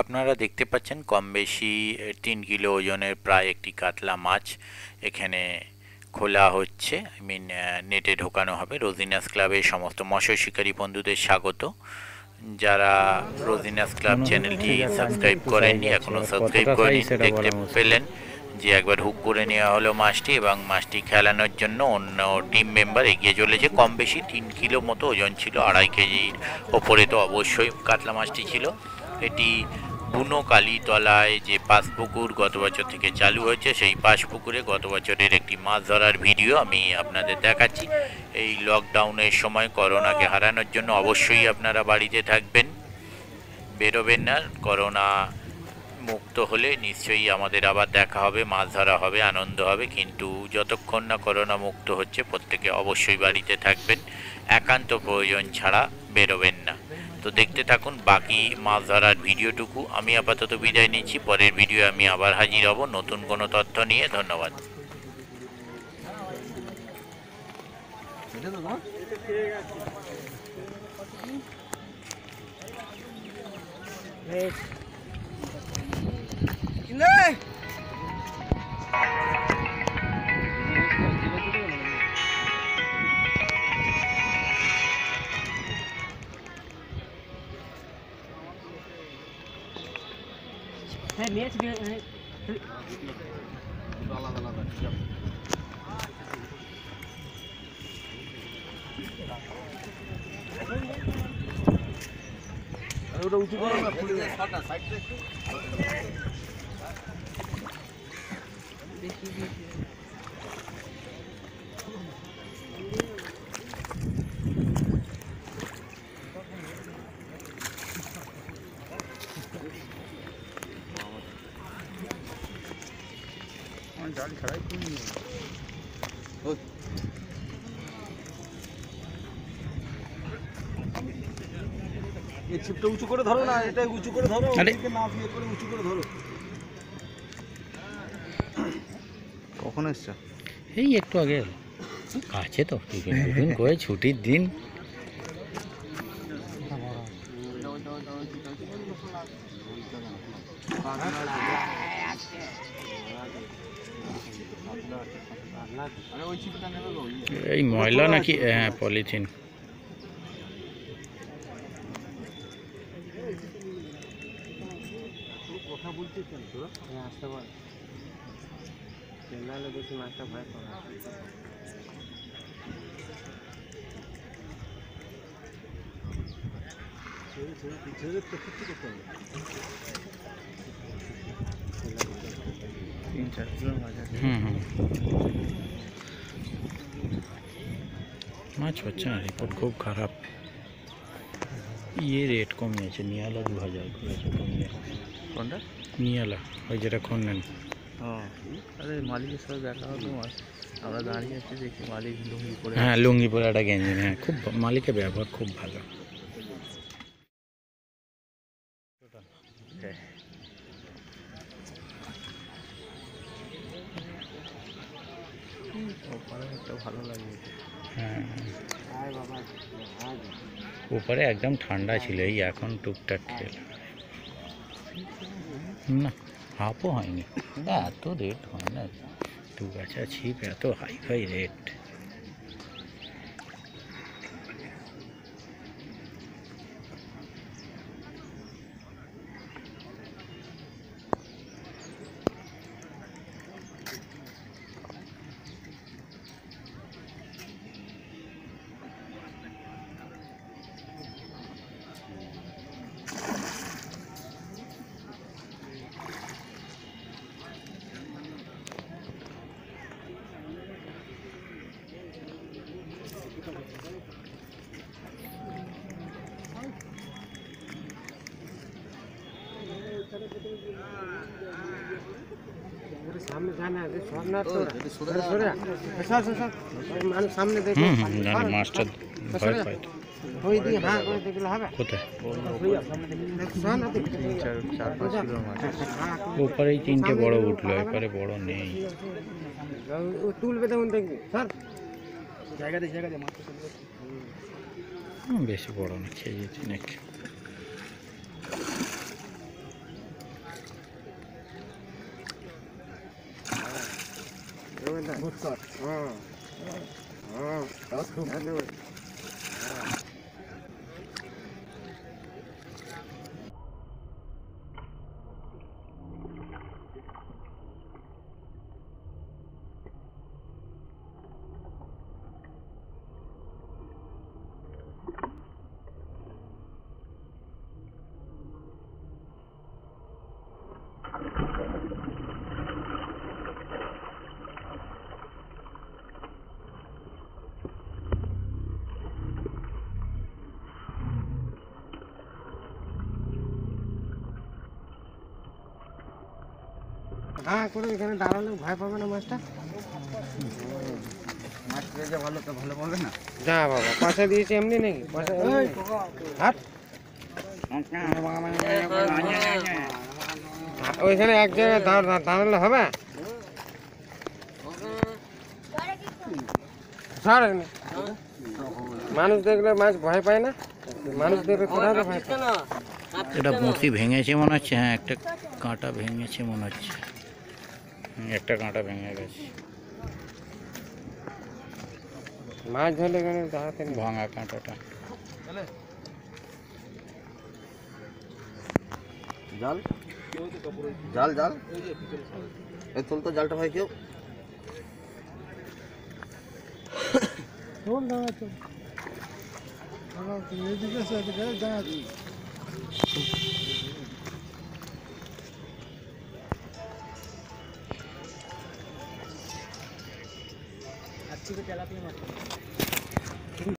আপনারা দেখতে পাচ্ছেন কম বেশি 3 কিলো ওজনের প্রায় একটি কাতলা মাছ এখানে খোলা হচ্ছে আই মিন নেটে ঢোকানো হবে রোজিনাস ক্লাবের সমস্ত মৎস্য শিকারী বন্ধুদের স্বাগত যারা রোজিনাস ক্লাব চ্যানেলটি সাবস্ক্রাইব করেননি এখনো সাবস্ক্রাইব করেননি দেখতে পেলেন যে একবার হুক করে নেওয়া হলো মাছটি এবং মাছটি খেলানোর জন্য অন্য টিম মেম্বার এগিয়ে চলেছে কম বেশি 3 কিলো মতো ওজন ছিল 2.5 কেজির উপরে তো অবশ্যই কাতলা মাছটি ছিল এটি বুনো কালীতলায় যে পাসপুকুর গত বছর থেকে চালু হয়েছে সেই পাসপুকুরে গত বছরের একটি মাছ ধরার ভিডিও আমি আপনাদের দেখাচ্ছি এই লকডাউনের সময় করোনাকে হারানোর জন্য অবশ্যই আপনারা বাড়িতে থাকবেন বেরোবেন না করোনা মুক্ত হলে নিশ্চয়ই আমাদের আবার দেখা হবে মাছ ধরা হবে আনন্দ হবে কিন্তু যতক্ষণ না করোনা মুক্ত হচ্ছে প্রত্যেকে অবশ্যই বাড়িতে থাকবেন একান্ত প্রয়োজন ছাড়া বেরোবেন না तो देखते থাকুন বাকি মাছ ধরার ভিডিওটুকু আমি আপাতত বিদায় নিচ্ছি পরের ভিডিও আমি আবার হাজির হব নতুন কোনো তথ্য নিয়ে ধন্যবাদ है मैच भी है वाला वाला अरे उधर ऊंची करो ना फुल साटा साइड से देखिए जाल खड़ा क्यों नहीं है ओ ये छिपटा ऊंचू করে ধরো না এটা ऊंचू করে ধরো এটাকে না দিয়ে করে ऊंचू করে ধরো কখন আসছে এই একটু আগে কাছে তো ঠিক আছে দিন কোয়ে ছুটির দিন मयला ना कि हाँ पलिथिन माछ बच्चा रिपोर्ट खूब खराब ये रेट कमे नियाला 2000 कमे नियाला जेटा खनन हाँ अरे मालिक सब देखा हमारा दाड़ी देखी मालिक लुंगी हाँ लुंगी पर एक गंजी हाँ खूब मालिक व्यवहार खूब भलो ऊपर एकदम ठंडा छिल टुकटाक खेल ना हाफो है तो रेट है ना तू गाचा छिप एत हाई फाई रेट सामने जाना है छोड़ना तो छोड़ छोड़ ऐसा ऐसा मान सामने देखो मास्टर फाइट फाइट होई दी हां कोई देख लो होगा होता है सामने देख 4-5 किलो मास्टर ऊपर ही तीन के बड़ो उठलो ऊपर बड़ो नहीं टूल पे उन देख सर जगह दे मास्टर बेसी बड़ो नहीं चाहिए थी नेक Do it. Good shot. That was cool. Now do it. हाँ कोई इन्हें दारों लोग भाई पावे ना मास्टर मास्टर जब वालों तो भले बोले ना जा बाबा पासे दिए चाहिए हमने नहीं पासे हाथ वो इसने एक जगह दारों लोग हमें सारे में मानुष देख ले मास भाई पाए ना मानुष देख ले थोड़ा तो भाई इधर मोटी भेंगे चाहिए मना चाहिए एक टक कांटा भेंगे चाहिए मना चाहिए একটা কাঁটা ভেঙে গেছে মাছ ধরে গেলে তাতে ভাঙা কাঁটাটা চলে জাল কেউ তো কাপড় জাল জাল এই চল তো জালটা ভাই কেউ চল দাও চল আমার এই দিকে সাইডে দাও